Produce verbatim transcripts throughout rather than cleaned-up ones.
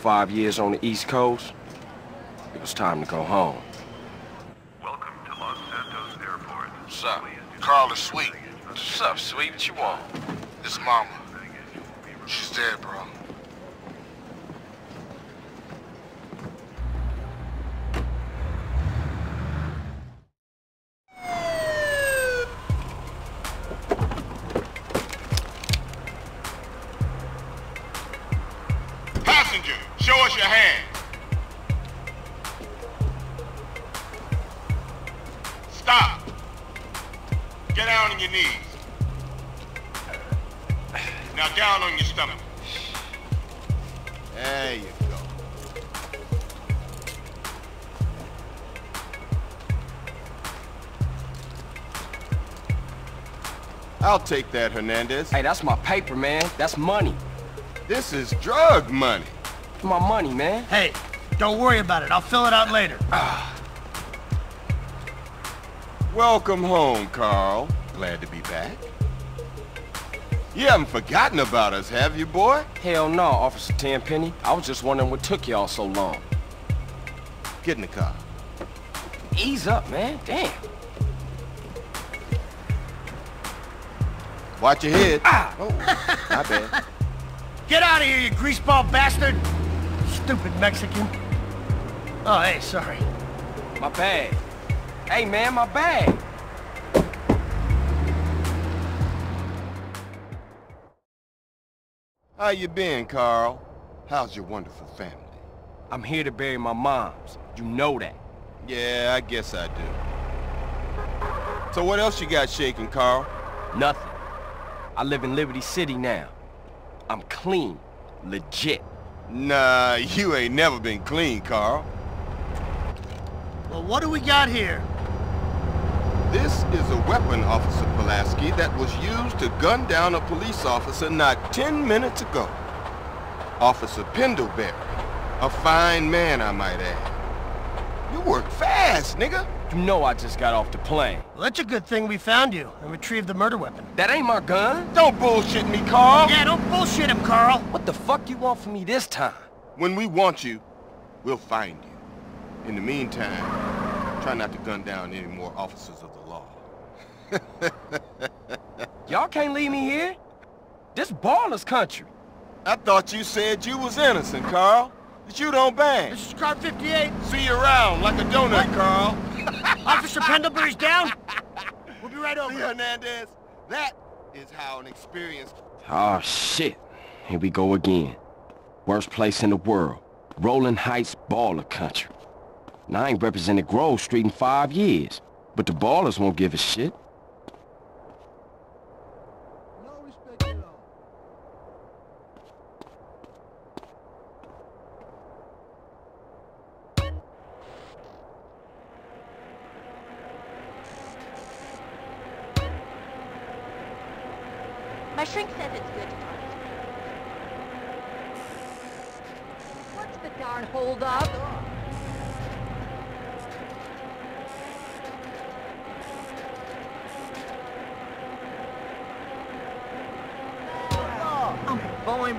five years on the East Coast, it was time to go home. Welcome to Los Santos Airport. What's up? Carl is sweet. What's up, sweet? What you want? This mama. She's dead, bro. I'll take that, Hernandez. Hey, that's my paper, man. That's money. This is drug money. My money, man. Hey, don't worry about it. I'll fill it out later. Welcome home, Carl. Glad to be back. You haven't forgotten about us, have you, boy? Hell no, Officer Tenpenny. I was just wondering what took y'all so long. Get in the car. Ease up, man. Damn. Watch your head. Ah. Oh, my bad. Get out of here, you greaseball bastard! Stupid Mexican. Oh, hey, sorry. My bag. Hey, man, my bag. How you been, Carl? How's your wonderful family? I'm here to bury my moms. You know that. Yeah, I guess I do. So what else you got shaking, Carl? Nothing. I live in Liberty City now. I'm clean. Legit. Nah, you ain't never been clean, Carl. Well, what do we got here? This is a weapon, Officer Pulaski, that was used to gun down a police officer not ten minutes ago. Officer Pendlebury. A fine man, I might add. You work fast, nigga. You know I just got off the plane. Well, that's a good thing we found you and retrieved the murder weapon. That ain't my gun. Don't bullshit me, Carl. Yeah, don't bullshit him, Carl. What the fuck you want from me this time? When we want you, we'll find you. In the meantime, try not to gun down any more officers of the law. Y'all can't leave me here. This baller's country. I thought you said you was innocent, Carl. That you don't bang. This is car fifty-eight. See you around like a donut, what? Carl. Officer Pendlebury's down. We'll be right over. See, Hernandez, that is how an experienced... Oh, shit. Here we go again. Worst place in the world. Rolling Heights Baller country. Now, I ain't represented Grove Street in five years. But the ballers won't give a shit. No respect at all. My shrink says it's good to talk to me. What's the darn hold up? I'm fine.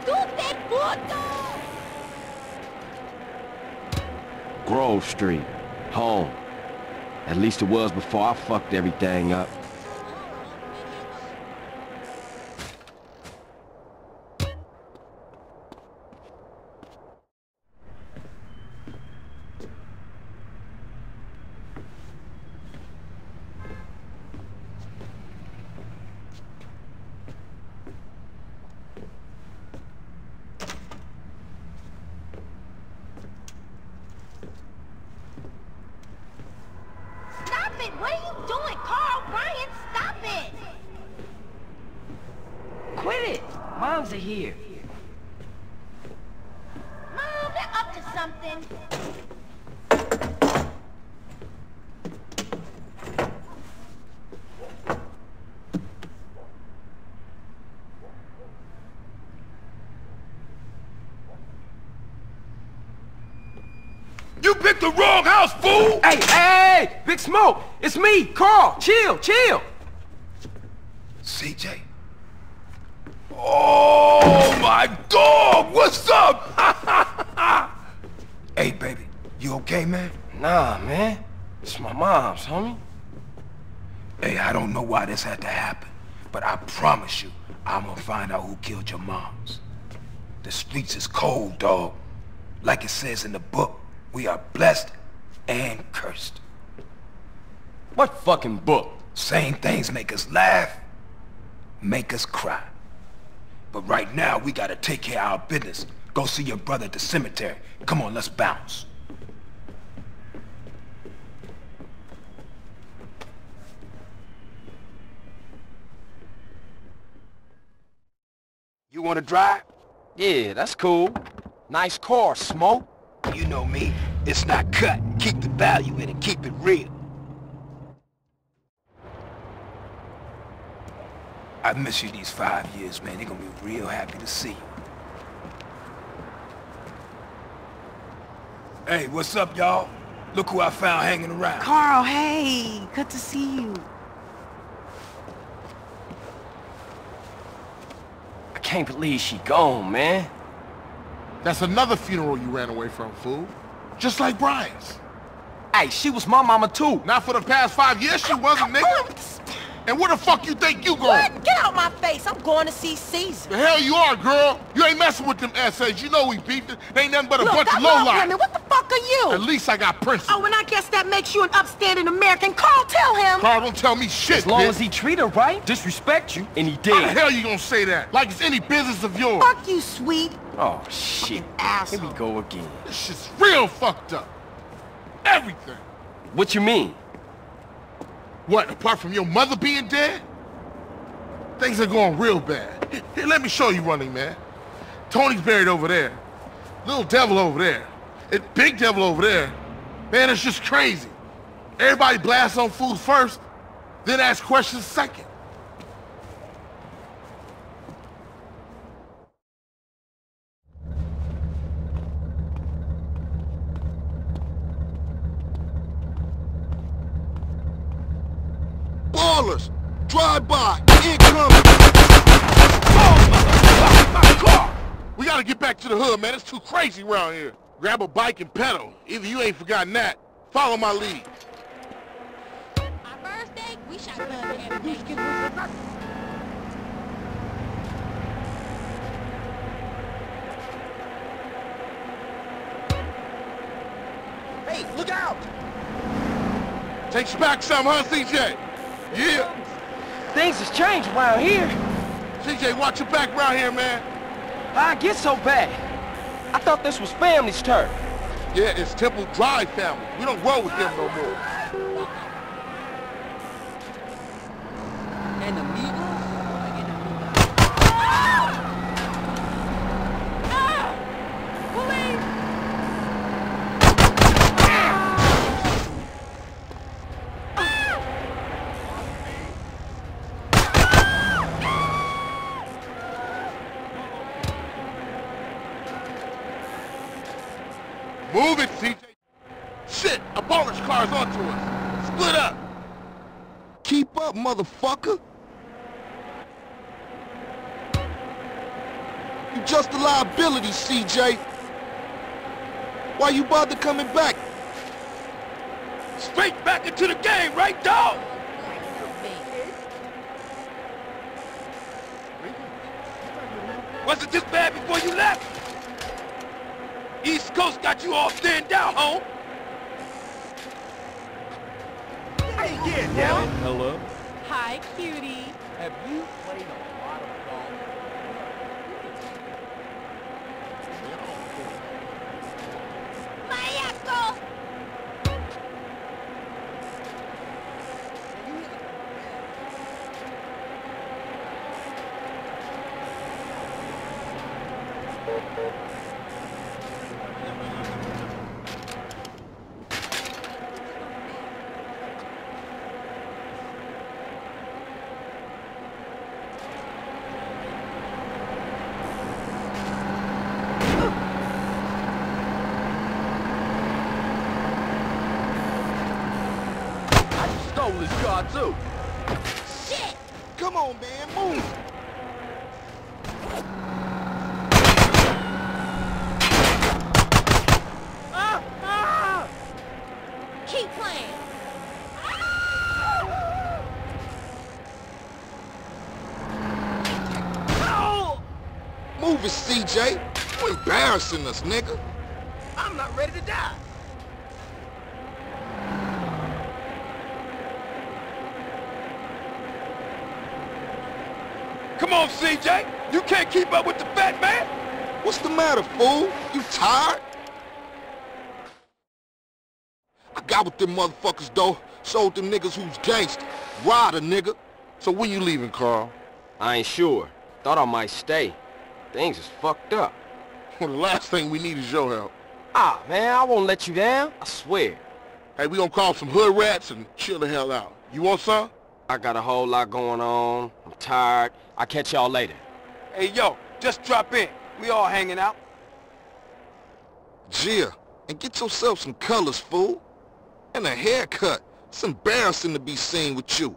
Stupid puto! Grove Street. Home. At least it was before I fucked everything up. The wrong house, fool! Hey, hey, hey! Big Smoke! It's me, Carl! Chill, chill! C J. Oh, my dog! What's up? Hey, baby, you okay, man? Nah, man. It's my mom's, homie. Hey, I don't know why this had to happen, but I promise you, I'm gonna find out who killed your moms. The streets is cold, dog. Like it says in the book, we are blessed and cursed. What fucking book? Same things make us laugh, make us cry. But right now, we gotta take care of our business. Go see your brother at the cemetery. Come on, let's bounce. You wanna drive? Yeah, that's cool. Nice car, Smoke. You know me. It's not cut. Keep the value in it. Keep it real. I miss you these five years, man. They're gonna be real happy to see you. Hey, what's up, y'all? Look who I found hanging around. Carl, hey. Good to see you. I can't believe she gone, man. That's another funeral you ran away from, fool. Just like Brian's. Hey, she was my mama too. Not for the past five years, she wasn't, nigga. And where the fuck you think you going? What? Get out my face. I'm going to see Caesar. The hell you are, girl. You ain't messing with them S As. You know we beefed it. They ain't nothing but a Look, bunch of lowlife. Look, what the fuck are you? At least I got principles. Oh, and I guess that makes you an upstanding American. Carl, tell him. Carl, don't tell me shit, As long bitch. as he treat her right, disrespect you, and he did. How the hell you gonna say that? Like it's any business of yours. Fuck you, sweet. Oh, shit. Asshole. Here we go again. This shit's real fucked up. Everything. What you mean? What, apart from your mother being dead? Things are going real bad. Here, let me show you, Running Man. Tony's buried over there. Little Devil over there. And Big Devil over there. Man, it's just crazy. Everybody blasts on food first, then asks questions second. Drive by, incoming. Oh, my, my, my car! We gotta get back to the hood, man. It's too crazy around here. Grab a bike and pedal. Either you ain't forgotten that. Follow my lead. My birthday, we shot love every day. Hey, look out! Takes you back some, huh, C J? Yeah. Things has changed around here. C J, watch your back around here, man. I get so bad. I thought this was family's turn. Yeah, it's Temple Drive family. We don't roll with them no more. And the meat. Move it, C J. Shit, a baller's car's onto us. Split up. Keep up, motherfucker. You just a liability, C J. Why you bother coming back? Straight back into the game, right, dog? Was it this bad before you left? East Coast got you all stand down, home. How you getting down? Hello. Hi, cutie. Have you played a lot of golf? My asshole! Too. Shit! Come on, man, move! over, C J. You embarrassing us, nigga. I'm not ready to die. Come on, C J. You can't keep up with the fat man. What's the matter, fool? You tired? I got with them motherfuckers, though. Showed them niggas who's gangster. Rider, nigga. So when you leaving, Carl? I ain't sure. Thought I might stay. Things is fucked up. Well, the last thing we need is your help. Ah, man, I won't let you down. I swear. Hey, we gonna call some hood rats and chill the hell out. You want some? I got a whole lot going on. I'm tired. I'll catch y'all later. Hey, yo, just drop in. We all hanging out. Yeah, and get yourself some colors, fool. And a haircut. It's embarrassing to be seen with you.